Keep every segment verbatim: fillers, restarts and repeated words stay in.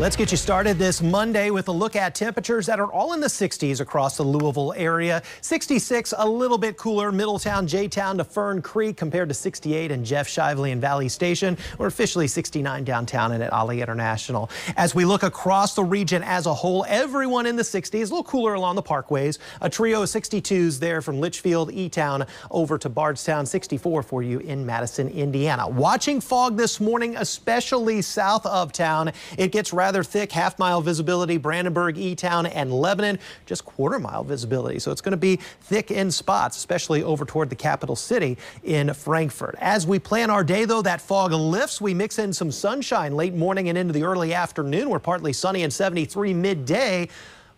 Let's get you started this Monday with a look at temperatures that are all in the sixties across the Louisville area. sixty-six, a little bit cooler, Middletown, J-Town to Fern Creek compared to sixty-eight in Jeff Shively and Valley Station. We're officially sixty-nine downtown and at Ali International. As we look across the region as a whole, everyone in the sixties, a little cooler along the parkways. A trio of sixty-twos there from Litchfield, E-Town over to Bardstown, sixty-four for you in Madison, Indiana. Watching fog this morning, especially south of town. It gets right rather thick, half mile visibility, Brandenburg, E-Town and Lebanon, just quarter mile visibility. So it's going to be thick in spots, especially over toward the capital city in Frankfurt. As we plan our day, though, that fog lifts. We mix in some sunshine late morning and into the early afternoon. We're partly sunny and seventy-three midday.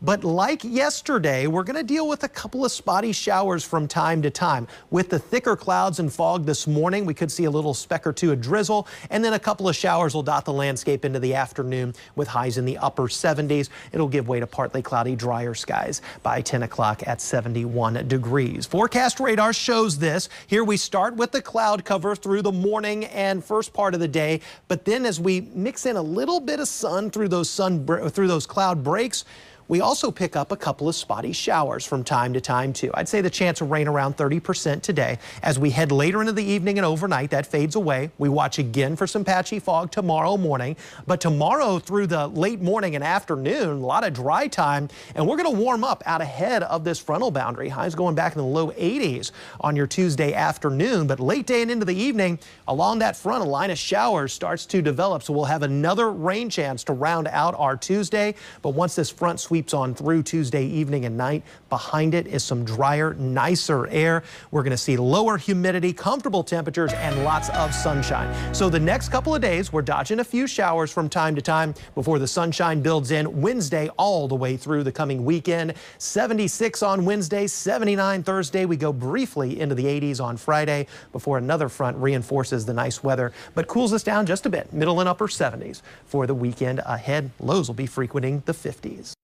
But like yesterday, we're going to deal with a couple of spotty showers from time to time. With the thicker clouds and fog this morning, we could see a little speck or two of drizzle, and then a couple of showers will dot the landscape into the afternoon with highs in the upper seventies. It'll give way to partly cloudy, drier skies by ten o'clock at seventy-one degrees. Forecast radar shows this. Here we start with the cloud cover through the morning and first part of the day, but then as we mix in a little bit of sun through those sun through those cloud breaks, we also pick up a couple of spotty showers from time to time, too. I'd say the chance of rain around thirty percent today. As we head later into the evening and overnight, that fades away. We watch again for some patchy fog tomorrow morning. But tomorrow through the late morning and afternoon, a lot of dry time. And we're going to warm up out ahead of this frontal boundary. Highs going back in the low eighties on your Tuesday afternoon. But late day and into the evening, along that front, a line of showers starts to develop. So we'll have another rain chance to round out our Tuesday. But once this front sweeps on through Tuesday evening and night, behind it is some drier, nicer air. We're going to see lower humidity, comfortable temperatures, and lots of sunshine. So the next couple of days, we're dodging a few showers from time to time before the sunshine builds in Wednesday all the way through the coming weekend. seventy-six on Wednesday, seventy-nine Thursday. We go briefly into the eighties on Friday before another front reinforces the nice weather, but cools us down just a bit, middle and upper seventies for the weekend ahead. Lows will be frequenting the fifties.